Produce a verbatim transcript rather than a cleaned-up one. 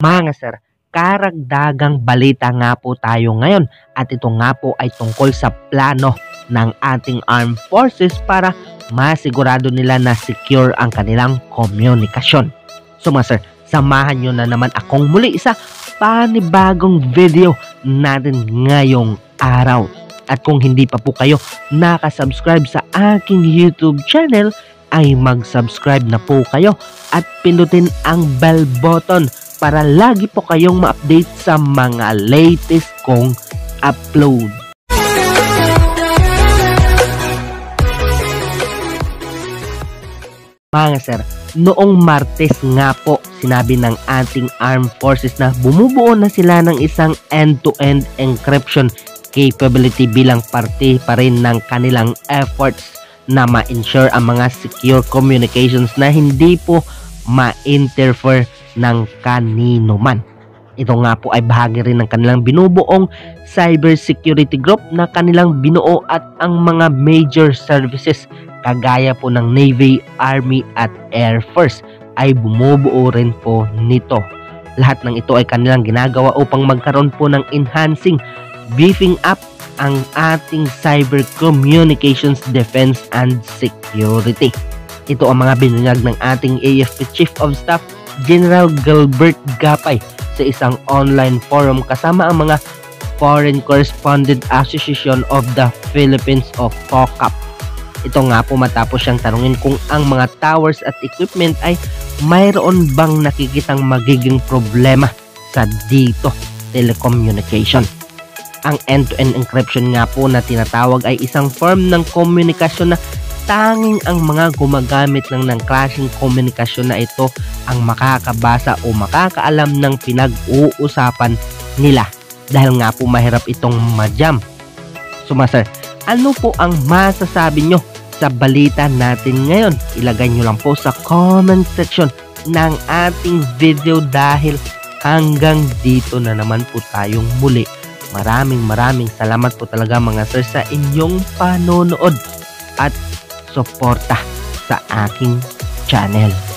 Mga sir, karagdagang balita nga po tayo ngayon at ito nga po ay tungkol sa plano ng ating armed forces para masigurado nila na secure ang kanilang komunikasyon. So mga sir, samahan nyo na naman akong muli sa panibagong video natin ngayong araw. At kung hindi pa po kayo nakasubscribe sa aking YouTube channel ay mag-subscribe na po kayo at pindutin ang bell button para lagi po kayong ma-update sa mga latest kong upload. Mga sir, noong Martes nga po sinabi ng ating armed forces na bumubuo na sila ng isang end-to-end encryption capability bilang parte pa rin ng kanilang efforts na ma-ensure ang mga secure communications na hindi po ma-interfere ng kanino man. Ito nga po ay bahagi rin ng kanilang binubuong cybersecurity group na kanilang binuo at ang mga major services kagaya po ng Navy, Army at Air Force ay bumubuo rin po nito. Lahat ng ito ay kanilang ginagawa upang magkaroon po ng enhancing, beefing up ang ating cyber communications defense and security. Ito ang mga binunyag ng ating A F P Chief of Staff General Gilbert Gapay sa isang online forum kasama ang mga Foreign Correspondent Association of the Philippines o FOCAP. Ito nga po matapos siyang tanungin kung ang mga towers at equipment ay mayroon bang nakikitang magiging problema sa dito telecommunication. Ang end-to-end encryption nga po na tinatawag ay isang form ng komunikasyon na tanging ang mga gumagamit lang ng klaseng komunikasyon na ito ang makakabasa o makakaalam ng pinag-uusapan nila dahil nga po mahirap itong ma-jam. So mga sir, ano po ang masasabi nyo sa balita natin ngayon? Ilagay nyo lang po sa comment section ng ating video dahil hanggang dito na naman po tayong muli. Maraming maraming salamat po talaga mga sir sa inyong panonood at suporta sa aking channel.